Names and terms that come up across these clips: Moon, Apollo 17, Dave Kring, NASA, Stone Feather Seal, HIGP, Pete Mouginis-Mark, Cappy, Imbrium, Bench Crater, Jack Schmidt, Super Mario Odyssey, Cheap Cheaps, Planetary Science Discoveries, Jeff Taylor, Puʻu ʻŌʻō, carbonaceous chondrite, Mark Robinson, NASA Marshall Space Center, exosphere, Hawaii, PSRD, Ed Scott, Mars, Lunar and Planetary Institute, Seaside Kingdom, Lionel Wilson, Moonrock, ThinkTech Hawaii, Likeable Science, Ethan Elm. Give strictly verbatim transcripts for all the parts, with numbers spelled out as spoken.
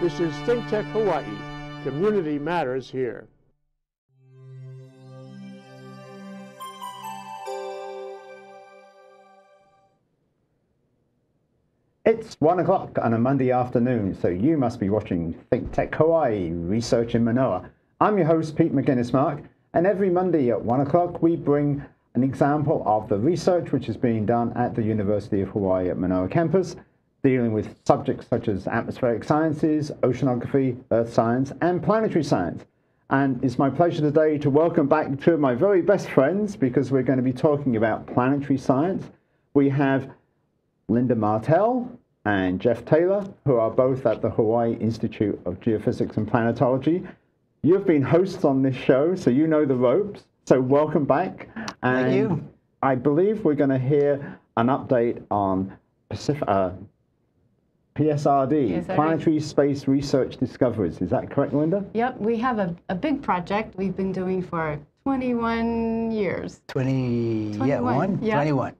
This is ThinkTech Hawaii. Community matters here. It's one o'clock on a Monday afternoon, so you must be watching ThinkTech Hawaii, Research in Manoa. I'm your host, Pete Mouginis-Mark, and every Monday at one o'clock we bring an example of the research which is being done at the University of Hawaii at Manoa campus, dealing with subjects such as atmospheric sciences, oceanography, earth science, and planetary science. And it's my pleasure today to welcome back two of my very best friends, because we're going to be talking about planetary science. We have Linda Martell and Jeff Taylor, who are both at the Hawaii Institute of Geophysics and Planetology. You've been hosts on this show, so you know the ropes. So welcome back. And thank you. I believe we're going to hear an update on Pacific, uh, P S R D, P S R D, Planetary Space Research Discoveries. Is that correct, Linda? Yep, we have a, a big project we've been doing for twenty-one years. twenty, twenty-one. Yeah, one, yeah. twenty-one.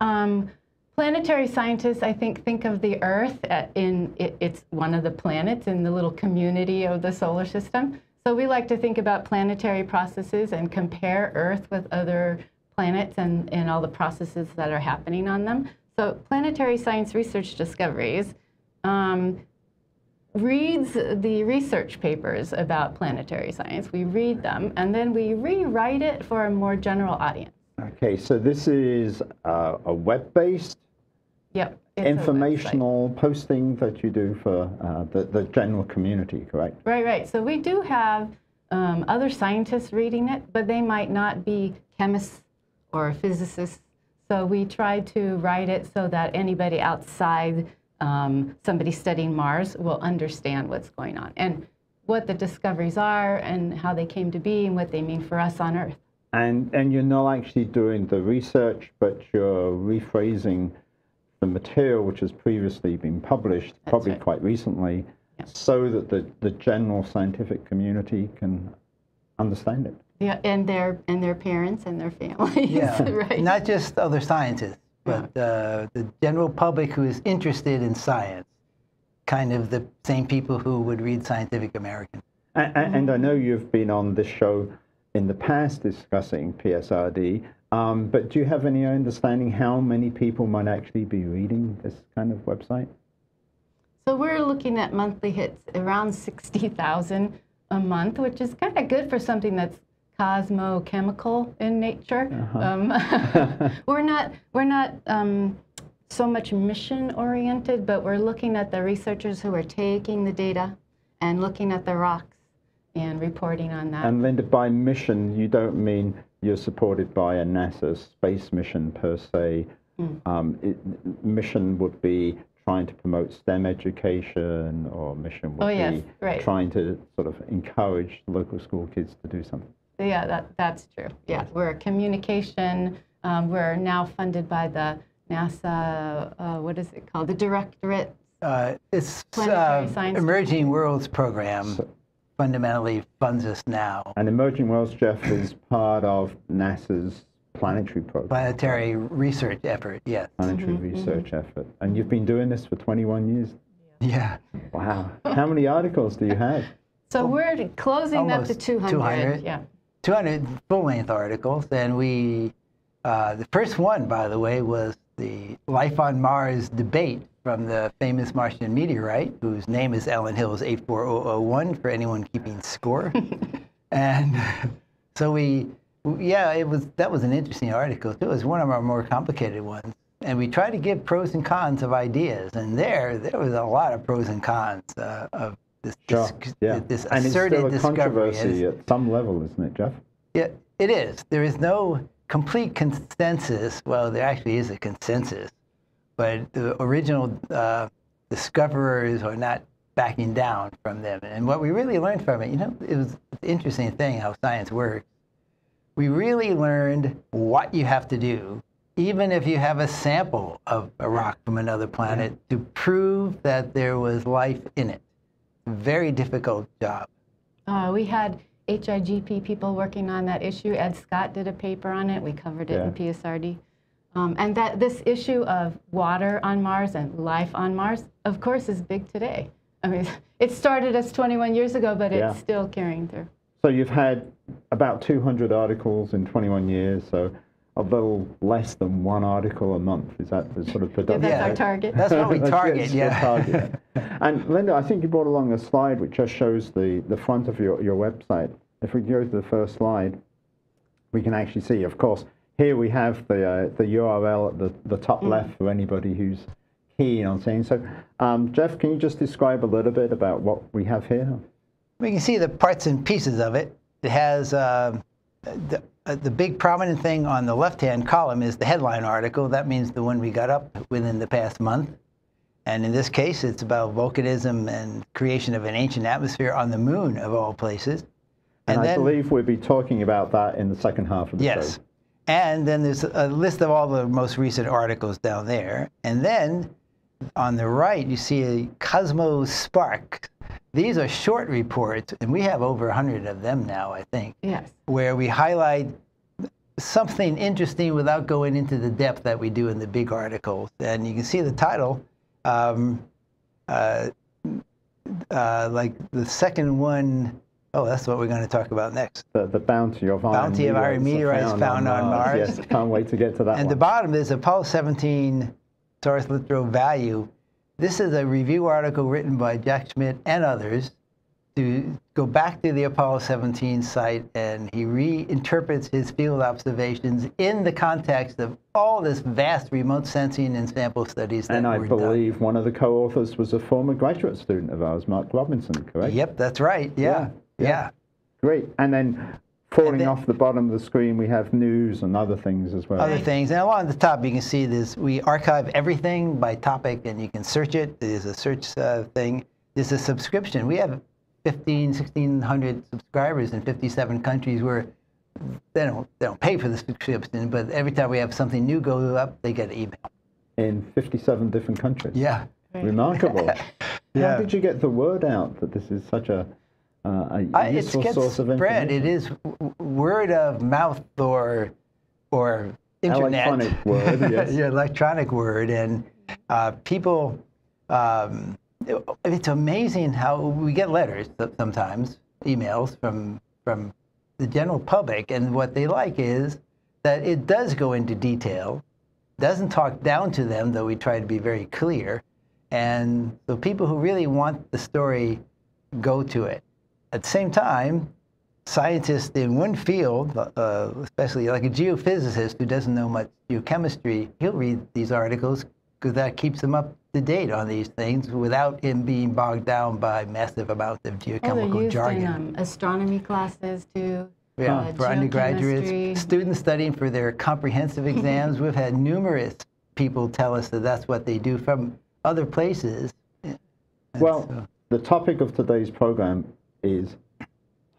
Um, Planetary scientists, I think, think of the Earth in it, it's one of the planets in the little community of the solar system. So we like to think about planetary processes and compare Earth with other planets and, and all the processes that are happening on them. So Planetary Science Research Discoveries um, reads the research papers about planetary science. We read them, and then we rewrite it for a more general audience. Okay, so this is uh, a web-based, yep, informational posting that you do for uh, the, the general community, correct? Right, right. So we do have um, other scientists reading it, but they might not be chemists or physicists. So we try to write it so that anybody outside um, somebody studying Mars will understand what's going on and what the discoveries are and how they came to be and what they mean for us on Earth. And, and you're not actually doing the research, but you're rephrasing the material which has previously been published, that's probably right, quite recently, yeah, so that the, the general scientific community can understand it. Yeah, and their, and their parents and their families, yeah. Right? Not just other scientists, but yeah, uh, the general public who is interested in science, kind of the same people who would read Scientific American. And, and, and I know you've been on this show in the past discussing P S R D, um, but do you have any understanding how many people might actually be reading this kind of website? So we're looking at monthly hits around sixty thousand a month, which is kind of good for something that's cosmochemical in nature. Uh-huh. um, we're not, we're not um, so much mission oriented, but we're looking at the researchers who are taking the data and looking at the rocks and reporting on that. And Linda, by mission, you don't mean you're supported by a NASA space mission per se. Mm. Um, it, mission would be trying to promote STEM education, or mission would oh, yes, be right, trying to sort of encourage local school kids to do something. Yeah, that, that's true. Yeah, we're a communication. Um, we're now funded by the NASA, uh, what is it called? The Directorate. Uh, it's Planetary uh, Science Emerging Worlds Program. So, fundamentally funds us now. And Emerging Worlds, Jeff, is part of NASA's planetary program. Planetary research effort, yes. Planetary mm-hmm, research mm-hmm, effort. And you've been doing this for twenty-one years? Yeah. Yeah. Wow. How many articles do you have? So we're closing almost up to two hundred. two hundred. Yeah. two hundred full-length articles. And we, uh, the first one, by the way, was the Life on Mars debate from the famous Martian meteorite, whose name is Allan Hills eight four zero zero one, for anyone keeping score. And so we, yeah, it was, that was an interesting article. It was one of our more complicated ones. And we tried to give pros and cons of ideas. And there, there was a lot of pros and cons uh, of this, sure, yeah, this and asserted it's still a discovery. Controversy is, at some level, isn't it, Jeff? Yeah, it is. There is no complete consensus. Well, there actually is a consensus, but the original uh, discoverers are not backing down from them. And what we really learned from it, you know, it was an interesting thing how science works. We really learned what you have to do, even if you have a sample of a rock from another planet, yeah, to prove that there was life in it. Very difficult job. Uh, we had H I G P people working on that issue. Ed Scott did a paper on it. We covered it, yeah, in P S R D. Um, and that this issue of water on Mars and life on Mars, of course, is big today. I mean, it started us twenty-one years ago, but yeah. it's still carrying through. So you've had about two hundred articles in twenty-one years, so a little less than one article a month. Is that the sort of production? Yeah, that's our target. That's what we target, yeah. Target. And Linda, I think you brought along a slide which just shows the, the front of your, your website. If we go to the first slide, we can actually see, of course, here we have the, uh, the U R L at the, the top mm. left for anybody who's keen on seeing. So, um, Jeff, can you just describe a little bit about what we have here? We can see the parts and pieces of it. It has uh, the, uh, the big prominent thing on the left-hand column is the headline article. That means the one we got up within the past month. And in this case, it's about volcanism and creation of an ancient atmosphere on the moon, of all places. And, and I then, believe we'll be talking about that in the second half of the yes. show. Yes. And then there's a list of all the most recent articles down there. And then on the right, you see a Cosmos Spark. These are short reports, and we have over a hundred of them now, I think, yes. where we highlight something interesting without going into the depth that we do in the big articles. And you can see the title, um, uh, uh, like the second one. Oh, that's what we're going to talk about next. The, the bounty of iron bounty meteorites, of iron meteorites found, found on, on Mars. Mars. Yes, can't wait to get to that and one. And the bottom is Apollo seventeen source litho value. This is a review article written by Jack Schmidt and others to go back to the Apollo seventeen site, and he reinterprets his field observations in the context of all this vast remote sensing and sample studies that were done. And I believe one of the co-authors was a former graduate student of ours, Mark Robinson, correct? Yep, that's right, yeah, yeah. yeah. yeah. Great, and then falling and then, off the bottom of the screen, we have news and other things as well. Other things. And along the top, you can see this. We archive everything by topic, and you can search it. There's a search uh, thing. There's a subscription. We have fifteen, sixteen hundred subscribers in fifty-seven countries where they don't, they don't pay for the subscription, but every time we have something new go up, they get an email. In fifty-seven different countries? Yeah. Right. Remarkable. yeah. How did you get the word out that this is such a... Uh, a useful gets source of spread. It is word of mouth or or internet. Electronic word, yes. yeah, electronic word, and uh, people. Um, it, it's amazing how we get letters sometimes, emails from from the general public, and what they like is that it does go into detail, doesn't talk down to them, though we try to be very clear, and the people who really want the story go to it. At the same time, scientists in one field, uh, especially like a geophysicist who doesn't know much geochemistry, he'll read these articles because that keeps him up to date on these things without him being bogged down by massive amounts of geochemical oh, used jargon. In, um, astronomy classes too. Yeah, uh, for undergraduates, students studying for their comprehensive exams. We've had numerous people tell us that that's what they do from other places. And well, so. The topic of today's program is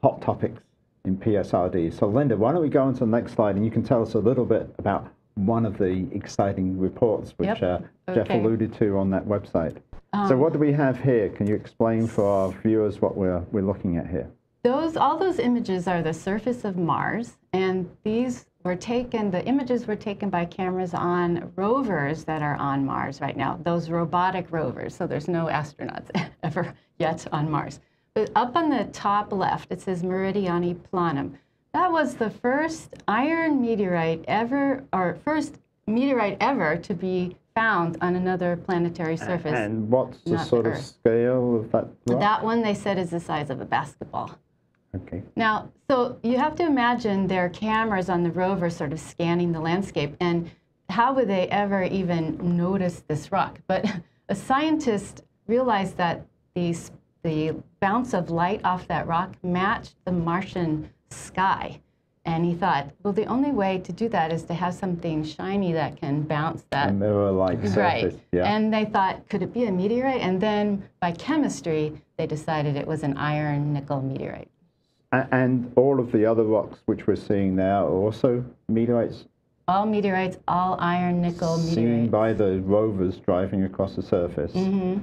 hot topics in P S R D. So Linda, why don't we go on to the next slide, and you can tell us a little bit about one of the exciting reports which yep. uh, okay. Jeff alluded to on that website. Um, so what do we have here? Can you explain for our viewers what we're, we're looking at here? Those, all those images are the surface of Mars, and these were taken, the images were taken by cameras on rovers that are on Mars right now, those robotic rovers, so there's no astronauts ever yet on Mars. But up on the top left, it says Meridiani Planum. That was the first iron meteorite ever, or first meteorite ever to be found on another planetary surface. And what's the sort of scale of that rock? That one they said is the size of a basketball. Okay. Now, so you have to imagine their cameras on the rover sort of scanning the landscape, and how would they ever even notice this rock? But a scientist realized that these the bounce of light off that rock matched the Martian sky. And he thought, well, the only way to do that is to have something shiny that can bounce that. A mirror-like surface. Right. Yeah. And they thought, could it be a meteorite? And then by chemistry, they decided it was an iron nickel meteorite. And all of the other rocks which we're seeing now are also meteorites? All meteorites, all iron nickel meteorites. Seen by the rovers driving across the surface. Mm-hmm.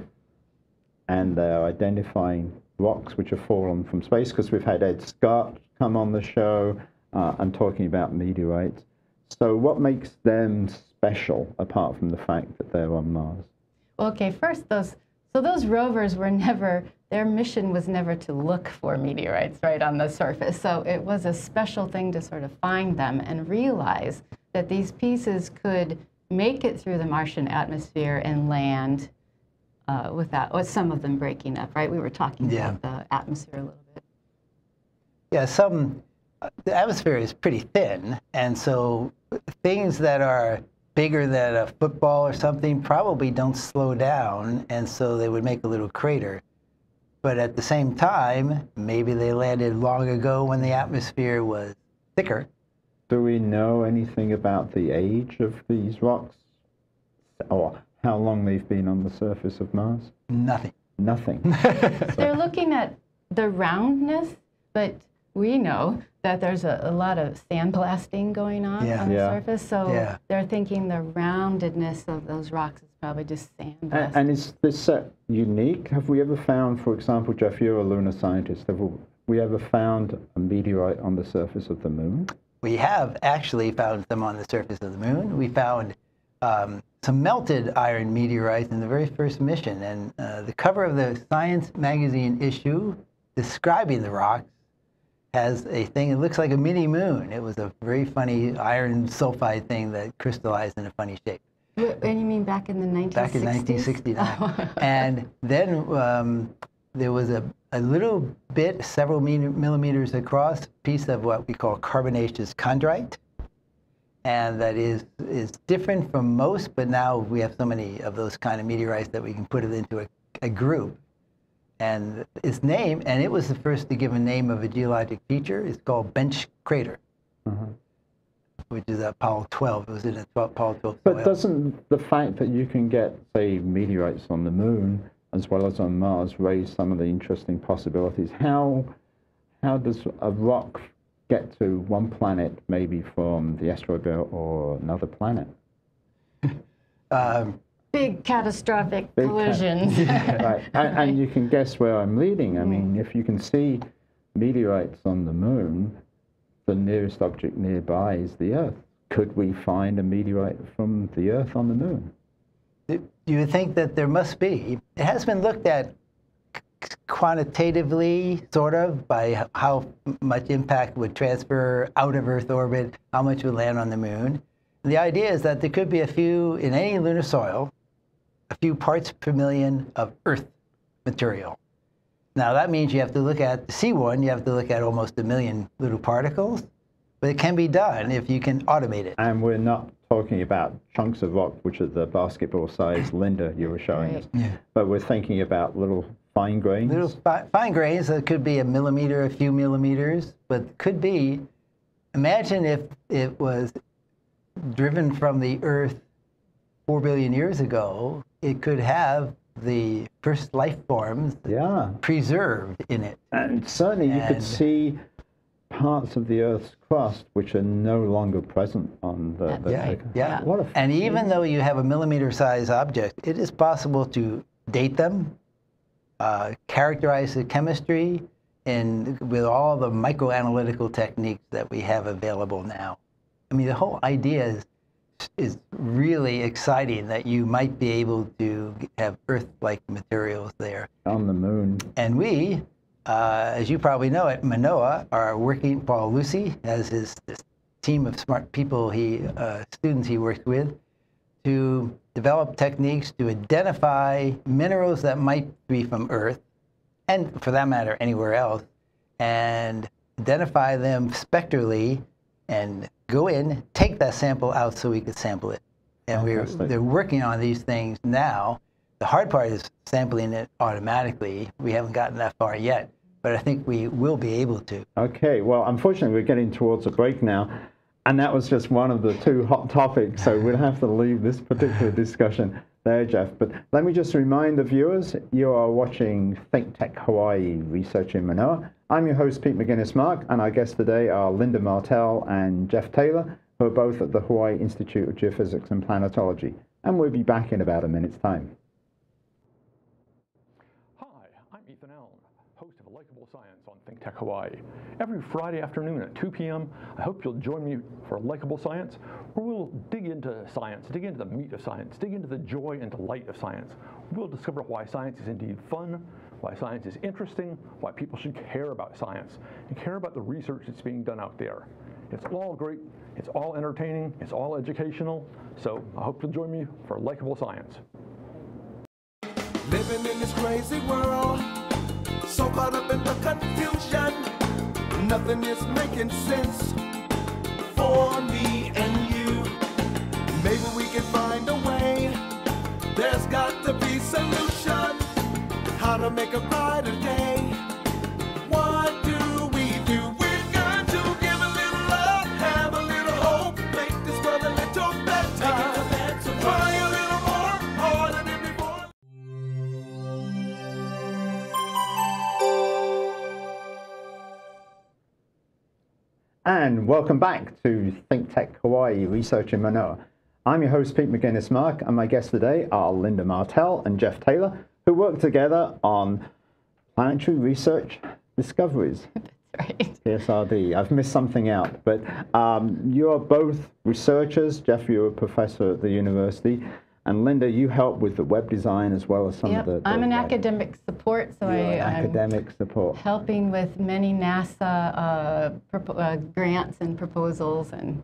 And they're identifying rocks which have fallen from space, because we've had Ed Scott come on the show uh, and talking about meteorites. So what makes them special, apart from the fact that they're on Mars? Okay, first, those So those rovers were never, their mission was never to look for meteorites right on the surface. So it was a special thing to sort of find them and realize that these pieces could make it through the Martian atmosphere and land uh, without, or some of them breaking up, right? We were talking yeah. about the atmosphere a little bit. Yeah, some, the atmosphere is pretty thin, and so things that are bigger than a football or something probably don't slow down, and so they would make a little crater. But at the same time, maybe they landed long ago when the atmosphere was thicker. Do we know anything about the age of these rocks or how long they've been on the surface of Mars? Nothing. Nothing. They're looking at the roundness, but we know that there's a, a lot of sandblasting going on yeah. on the yeah. surface, so yeah. they're thinking the roundedness of those rocks is probably just sandblasting. And, and is this set unique? Have we ever found, for example, Jeff, you're a lunar scientist, have we ever found a meteorite on the surface of the Moon? We have actually found them on the surface of the Moon. We found um, some melted iron meteorites in the very first mission, and uh, the cover of the Science magazine issue describing the rocks has a thing, it looks like a mini moon. It was a very funny iron sulfide thing that crystallized in a funny shape. What do you mean back in the nineteen sixties? Back in nineteen sixty-nine. Oh. And then um, there was a, a little bit, several millimeters across, piece of what we call carbonaceous chondrite. And that is, is different from most, but now we have so many of those kind of meteorites that we can put it into a, a group. And its name, and it was the first to give a name of a geologic feature, it's called Bench Crater, mm-hmm. which is Apollo twelve. It was in Apollo twelve. But doesn't the fact that you can get, say, meteorites on the Moon as well as on Mars raise some of the interesting possibilities? How, how does a rock get to one planet, maybe from the asteroid belt or another planet? um, Big catastrophic Big collisions. Ca yeah, right. and, and you can guess where I'm leading. I mean, mm. if you can see meteorites on the Moon, the nearest object nearby is the Earth. Could we find a meteorite from the Earth on the Moon? You would think that there must be. It has been looked at quantitatively, sort of, by how much impact would transfer out of Earth orbit, how much would land on the Moon. The idea is that there could be a few, in any lunar soil, a few parts per million of Earth material. Now that means you have to look at, to see one, you have to look at almost a million little particles, but it can be done if you can automate it. And we're not talking about chunks of rock, which are the basketball size Linda you were showing us, yeah. but we're thinking about little fine grains. Little fi fine grains that could be a millimeter, a few millimeters, but could be, imagine if it was driven from the Earth four billion years ago, it could have the first life forms yeah. preserved in it. And certainly and you could see parts of the Earth's crust which are no longer present on the... the yeah, yeah. What a and even though you have a millimeter-sized object, it is possible to date them, uh, characterize the chemistry, and with all the microanalytical techniques that we have available now. I mean, the whole idea is, is really exciting that you might be able to have Earth-like materials there. On the Moon. And we, uh, as you probably know at Manoa, are working, Paul Lucey has his this team of smart people, he uh, students he works with, to develop techniques to identify minerals that might be from Earth, and for that matter, anywhere else, and identify them spectrally and go in, take that sample out so we could sample it. And we're, they're working on these things now. The hard part is sampling it automatically. We haven't gotten that far yet, but I think we will be able to. Okay, well, unfortunately, we're getting towards a break now, and that was just one of the two hot topics, so we'll have to leave this particular discussion there, Jeff. But let me just remind the viewers, you are watching ThinkTech Hawaii, Research in Manoa. I'm your host, Pete Mouginis-Mark, and our guests today are Linda Martell and Jeff Taylor, who are both at the Hawaii Institute of Geophysics and Planetology. And we'll be back in about a minute's time. Hi, I'm Ethan Elm. host of Likeable Science on ThinkTech Hawaii. Every Friday afternoon at two p m, I hope you'll join me for Likeable Science, where we'll dig into science, dig into the meat of science, dig into the joy and delight of science. We'll discover why science is indeed fun, why science is interesting, why people should care about science, and care about the research that's being done out there. It's all great, it's all entertaining, it's all educational, so I hope you'll join me for Likeable Science. Living in this crazy world, so caught up in the confusion, nothing is making sense for me and you. Maybe we can find a way, there's got to be solution, how to make a brighter day. What do we do? We've got to give a little love, have a little hope, make this world a little better, make it a better world. Try a little more, more than ever before. And welcome back to ThinkTech Hawaii Research in Manoa. I'm your host, Pete Mouginis-Mark, and my guests today are Linda Martell and Jeff Taylor, who work together on Planetary Research Discoveries. That's right. P S R D. I've missed something out, but um, you're both researchers. Jeff, you're a professor at the university. And Linda, you help with the web design as well as some yep. of the, the... I'm an web. academic support, so I, an academic I'm support. helping with many NASA uh, uh, grants and proposals and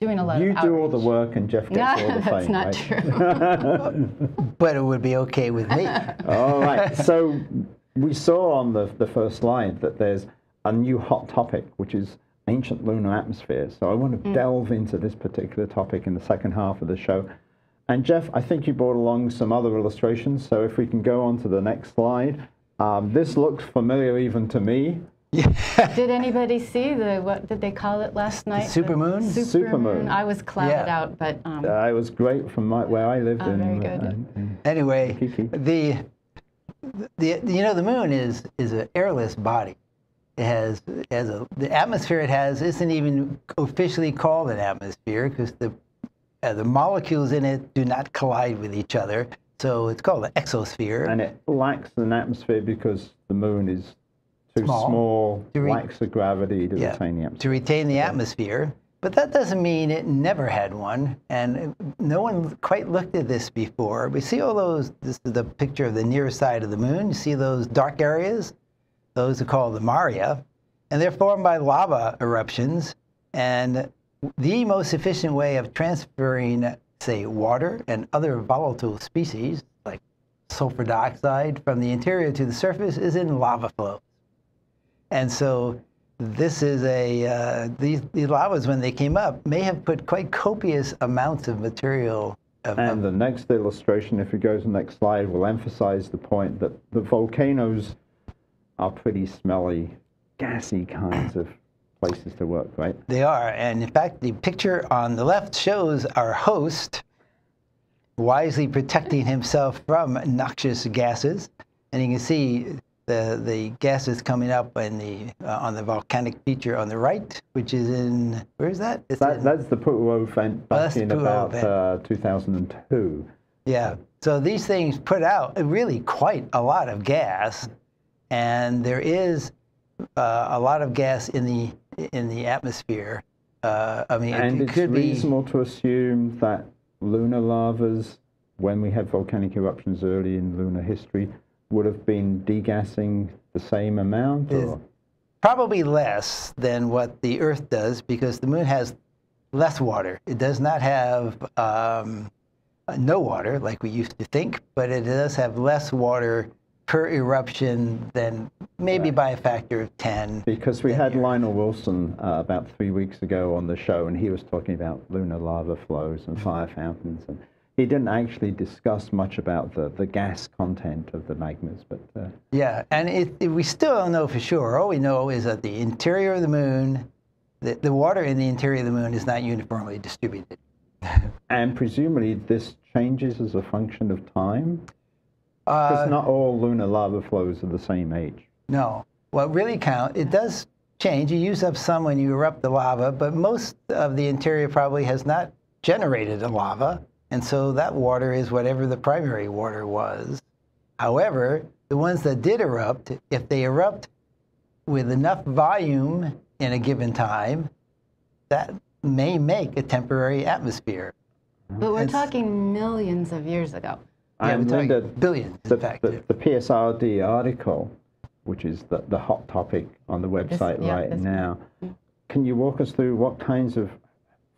doing a lot you of outreach. You do all the work and Jeff gets no, all the fame, that's not right? true. But it would be okay with me. All right, so we saw on the, the first slide that there's a new hot topic, which is ancient lunar atmospheres. So I want to mm. delve into this particular topic in the second half of the show. And Jeff, I think you brought along some other illustrations, so if we can go on to the next slide. Um, this looks familiar even to me. Yeah. Did anybody see the, what did they call it last night? Supermoon? Supermoon. Supermoon. I was clouded yeah. out, but... Um, uh, it was great from my, where I lived. Oh, in, very good. In, in anyway, the, the, you know, the moon is, is an airless body. It has, has a, the atmosphere it has isn't even officially called an atmosphere because the, uh, the molecules in it do not collide with each other. So it's called an exosphere. And it lacks an atmosphere because the moon is... Too small, small to lacks the gravity to yeah, retain the atmosphere. To retain the atmosphere, but that doesn't mean it never had one, and no one quite looked at this before. We see all those, this is the picture of the near side of the moon, you see those dark areas, those are called the maria, and they're formed by lava eruptions, and the most efficient way of transferring, say, water and other volatile species, like sulfur dioxide, from the interior to the surface is in lava flow. And so this is a, uh, these, these lavas, when they came up, may have put quite copious amounts of material. Of, and of, the next illustration, if we go to the next slide, will emphasize the point that the volcanoes are pretty smelly, gassy kinds of places to work, right? They are. And in fact, the picture on the left shows our host wisely protecting himself from noxious gases. And you can see The, the gas is coming up in the, uh, on the volcanic feature on the right, which is in, where is that? that in, that's the Puʻu ʻŌʻō vent back oh, in about uh, two thousand two. Yeah, so these things put out really quite a lot of gas, and there is uh, a lot of gas in the, in the atmosphere. Uh, I mean, and it, it it's could be reasonable to assume that lunar lavas, when we had volcanic eruptions early in lunar history, would have been degassing the same amount? Or? Probably less than what the Earth does, because the moon has less water. It does not have um, no water, like we used to think, but it does have less water per eruption than maybe right. by a factor of ten. Because we had Lionel Wilson uh, about three weeks ago on the show, and he was talking about lunar lava flows and fire fountains. And he didn't actually discuss much about the, the gas content of the magmas, but... Uh... Yeah, and it, it, we still don't know for sure. All we know is that the interior of the moon, the, the water in the interior of the moon is not uniformly distributed. And presumably this changes as a function of time? Because uh, not all lunar lava flows are the same age. No. What really counts, it does change. You use up some when you erupt the lava, but most of the interior probably has not generated a lava. And so that water is whatever the primary water was. However, the ones that did erupt, if they erupt with enough volume in a given time, that may make a temporary atmosphere. But we're it's, talking millions of years ago. Yeah, we're talking Linda, billions, the, in fact. The, the P S R D article, which is the, the hot topic on the website this, yeah, right now, one. Can you walk us through what kinds of,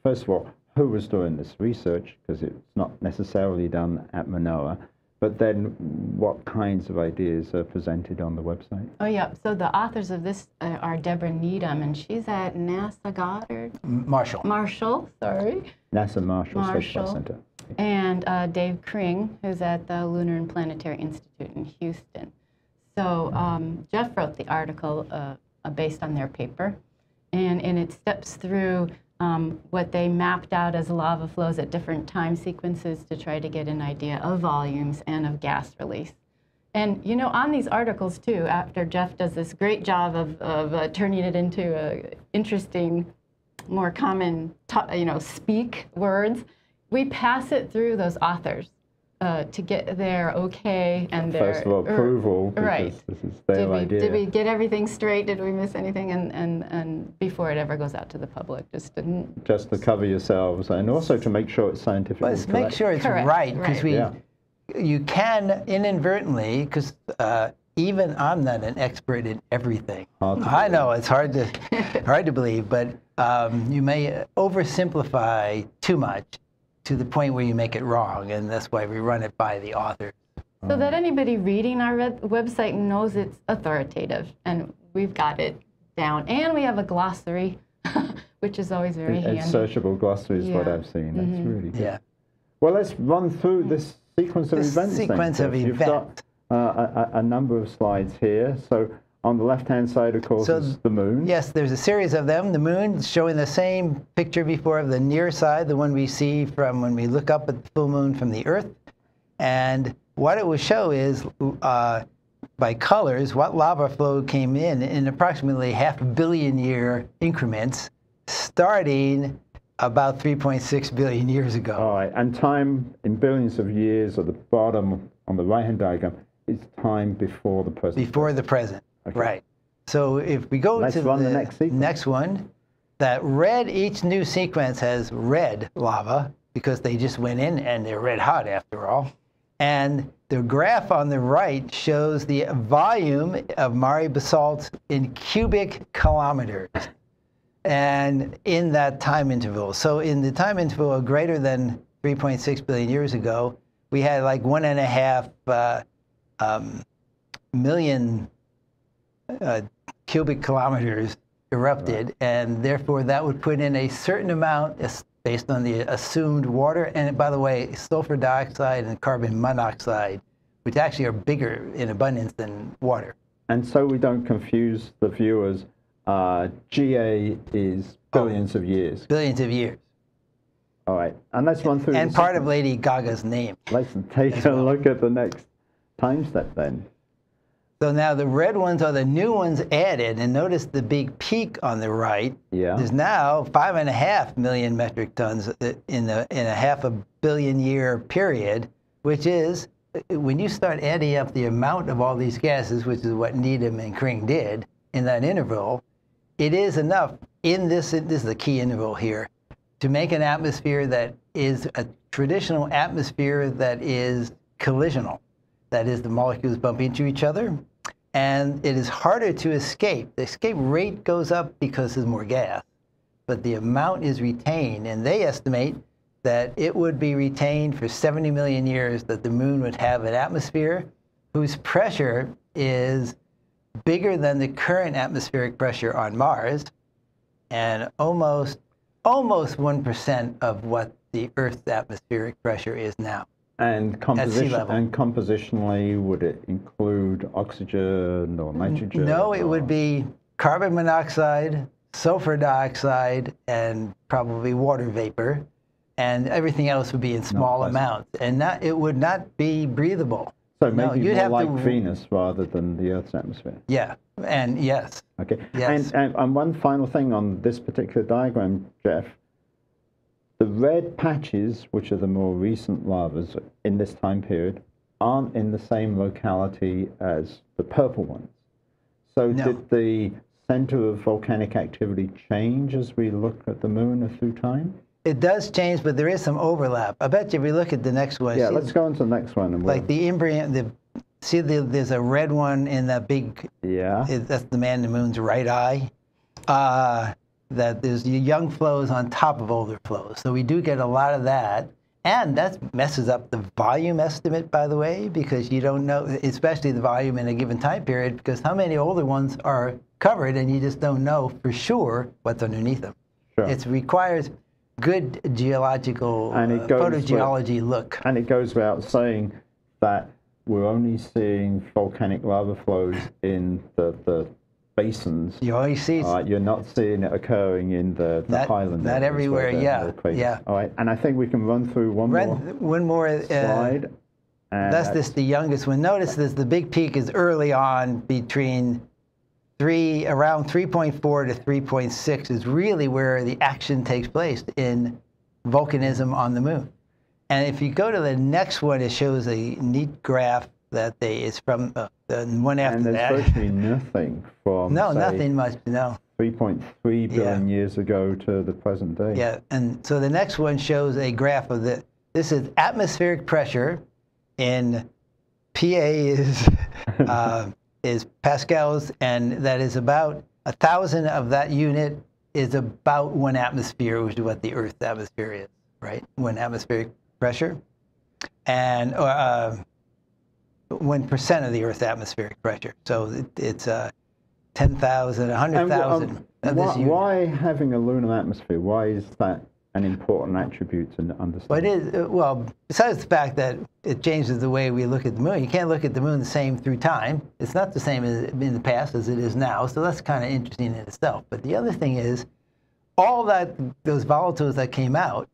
first of all, who was doing this research, because it's not necessarily done at Manoa, but then what kinds of ideas are presented on the website? Oh, yeah. So the authors of this are Debra Needham, and she's at NASA Goddard? Marshall. Marshall, sorry. NASA Marshall, Marshall. Space Flight Center. And uh, Dave Kring, who's at the Lunar and Planetary Institute in Houston. So um, Jeff wrote the article uh, based on their paper, and, and it steps through Um, what they mapped out as lava flows at different time sequences to try to get an idea of volumes and of gas release. And, you know, on these articles, too, after Jeff does this great job of, of uh, turning it into a interesting, more common, you know, speak words, we pass it through those authors uh, to get their okay and their... First of all, approval, er, right. This is their did we, idea. Did we get everything straight? Did we miss anything? And, and, and before it ever goes out to the public, just to... Just to cover yourselves and also to make sure it's scientifically correct. Make sure it's correct, right, because right. we, yeah. you can inadvertently, because uh, even I'm not an expert in everything. I know, it's hard to, hard to believe, but um, you may oversimplify too much, to the point where you make it wrong, and that's why we run it by the author. So that anybody reading our website knows it's authoritative, and we've got it down. And we have a glossary, which is always very and, handy. And searchable glossary is yeah. what I've seen. That's mm-hmm. really good. Yeah. Well, let's run through this sequence of this events. sequence then, of events. You've got uh, a, a number of slides here. So on the left-hand side, of course, so, is the moon. Yes, there's a series of them. The moon showing the same picture before of the near side, the one we see from when we look up at the full moon from the Earth. And what it will show is, uh, by colors, what lava flow came in in approximately half a billion year increments, starting about three point six billion years ago. All right, and time in billions of years at the bottom on the right-hand diagram is time before the present. Before the present. Okay. Right. So if we go Let's to the, the next, next one, that red, each new sequence has red lava because they just went in and they're red hot after all. And the graph on the right shows the volume of Mare basalt in cubic kilometers and in that time interval. So in the time interval of greater than three point six billion years ago, we had like one and a half uh, um, million Uh, cubic kilometers erupted, right. and therefore that would put in a certain amount based on the assumed water, and by the way, sulfur dioxide and carbon monoxide, which actually are bigger in abundance than water. And so we don't confuse the viewers, uh, G A is billions oh, of years. Billions of years. All right, and let's run through... And part sequence. of Lady Gaga's name. Let's take a well. look at the next time step then. So now the red ones are the new ones added, and notice the big peak on the right. Yeah. There's now five and a half million metric tons in the in a half a billion year period, which is when you start adding up the amount of all these gases, which is what Needham and Kring did in that interval, it is enough in this this is the key interval here to make an atmosphere that is a traditional atmosphere that is collisional. That is, the molecules bump into each other, and it is harder to escape. The escape rate goes up because there's more gas, but the amount is retained, and they estimate that it would be retained for seventy million years that the moon would have an atmosphere whose pressure is bigger than the current atmospheric pressure on Mars, and almost, almost one percent of what the Earth's atmospheric pressure is now. And, composition, and compositionally, would it include oxygen or nitrogen? No, it or? would be carbon monoxide, sulfur dioxide, and probably water vapor. And everything else would be in small no, amounts. And not, it would not be breathable. So maybe no, you'd more like to... Venus rather than the Earth's atmosphere. Yeah, and yes. Okay. Yes. And, and, and one final thing on this particular diagram, Jeff. The red patches, which are the more recent lavas in this time period, aren't in the same locality as the purple ones. So no. Did the center of volcanic activity change as we look at the moon through time? It does change, but there is some overlap. I bet you if we look at the next one. Yeah, let's go on to the next one. And we'll... Like the Imbrium, the, see the, there's a red one in that big, yeah. It, that's the man in the moon's right eye. Uh, that there's young flows on top of older flows. So we do get a lot of that. And that messes up the volume estimate, by the way, because you don't know, especially the volume in a given time period, because how many older ones are covered and you just don't know for sure what's underneath them. Sure. It requires good geological and it goes uh, photogeology with, look. And it goes without saying that we're only seeing volcanic lava flows in the, the basins. You only see uh, you're not seeing it occurring in the, the highlands. Not everywhere, yeah, yeah. All right, and I think we can run through one run, more One more uh, slide. And that's this, the youngest one. Notice this, the big peak is early on between three, around three point four to three point six is really where the action takes place in volcanism on the moon. And if you go to the next one, it shows a neat graph that they is from uh, the one after and there's that. There's virtually nothing from no, say, nothing much. No, three point three billion yeah. years ago to the present day. Yeah, and so the next one shows a graph of the. This is atmospheric pressure, in P A is uh, is pascals, and that is about a thousand of that unit is about one atmosphere, which is what the Earth's atmosphere is, right? One atmospheric pressure, and. Uh, One percent of the Earth's atmospheric pressure, so it, it's uh, ten thousand, a hundred thousand. Um, why, why having a lunar atmosphere? Why is that an important attribute to understand? Well, it is, well, besides the fact that it changes the way we look at the moon, you can't look at the moon the same through time. It's not the same as in the past as it is now, so that's kind of interesting in itself. But the other thing is, all that those volatiles that came out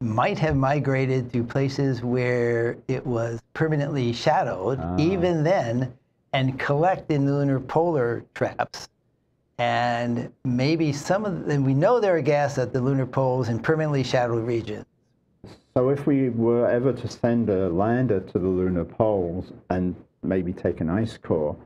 might have migrated to places where it was permanently shadowed, ah. even then, and collect in lunar polar traps. And maybe some of them, we know there are gas at the lunar poles in permanently shadowed regions. So if we were ever to send a lander to the lunar poles and maybe take an ice core,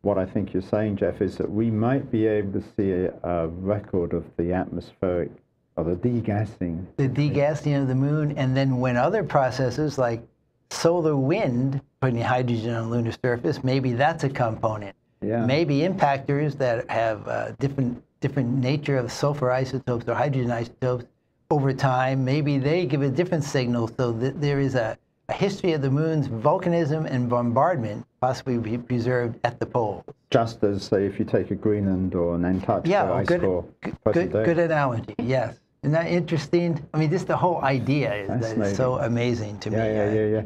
what I think you're saying, Jeff, is that we might be able to see a, a record of the atmospheric Oh, the degassing. The degassing of the moon, and then when other processes like solar wind, putting hydrogen on the lunar surface, maybe that's a component. Yeah. Maybe impactors that have uh, different different nature of sulfur isotopes or hydrogen isotopes over time, maybe they give a different signal, so that there is a, a history of the moon's volcanism and bombardment possibly be preserved at the pole. Just as, say, if you take a Greenland or an Antarctica yeah, ice good, core. Good, good analogy, yes. Isn't that interesting? I mean, just the whole idea is that it's so amazing to yeah, me. Yeah, yeah, yeah.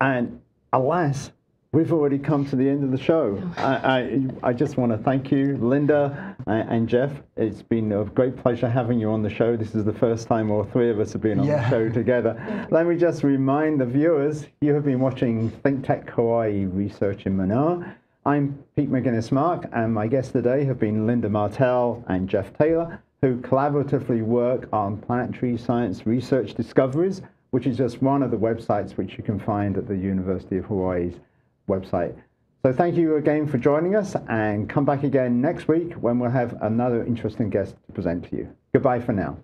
And alas, we've already come to the end of the show. I, I, I just want to thank you, Linda and Jeff. It's been a great pleasure having you on the show. This is the first time all three of us have been on yeah. the show together. Let me just remind the viewers, you have been watching ThinkTech Hawaii Research in Manoa. I'm Pete Mouginis-Mark, and my guests today have been Linda Martell and Jeff Taylor, who collaboratively work on Planetary Science Research Discoveries, which is just one of the websites which you can find at the University of Hawaii's website. So thank you again for joining us, and come back again next week when we'll have another interesting guest to present to you. Goodbye for now.